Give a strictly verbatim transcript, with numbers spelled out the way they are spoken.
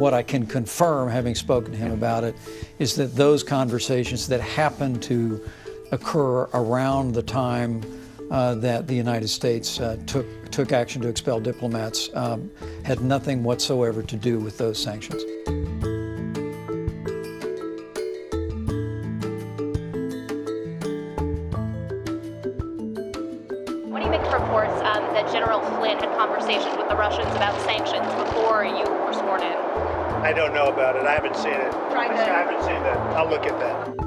what I can confirm, having spoken to him about it, is that those conversations that happened to occur around the time uh, that the United States uh, took took action to expel diplomats um, had nothing whatsoever to do with those sanctions. What do you make of reports um, that General Flynn had conversations with the Russians about sanctions before you were sworn in? I don't know about it. I haven't seen it. I haven't seen that. I'll look at that.